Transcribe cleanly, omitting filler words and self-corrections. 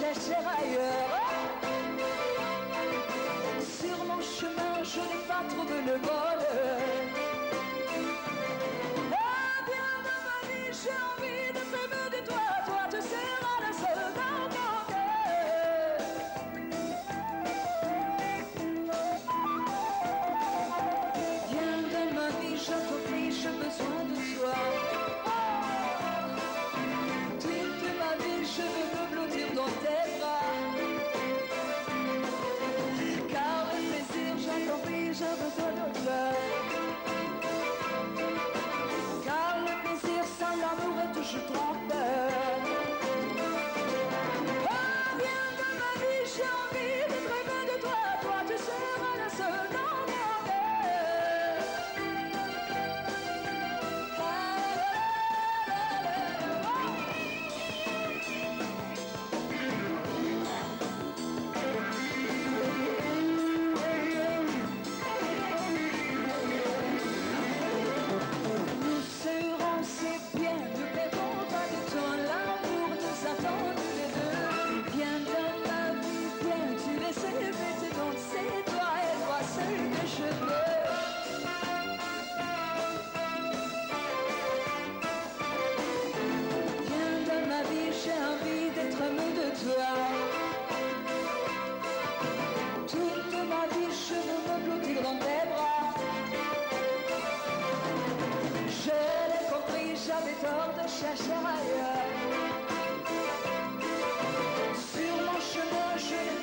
chercher ailleurs. Sur mon chemin, je n'ai pas trouvé le bonheur. Ah, viens dans ma vie, j'ai envie de m'aimer de toi. Toi, tu seras la seule dans mon cœur. Viens dans ma vie, je t'en prie, j'ai besoin de toi. Je veux blottir dans tes bras, car le plaisir, j'attends, j'ai besoin d'autre fleur, car le plaisir sans l'amour est toujours trompeur. Chercher ailleurs. Sur mon chemin, je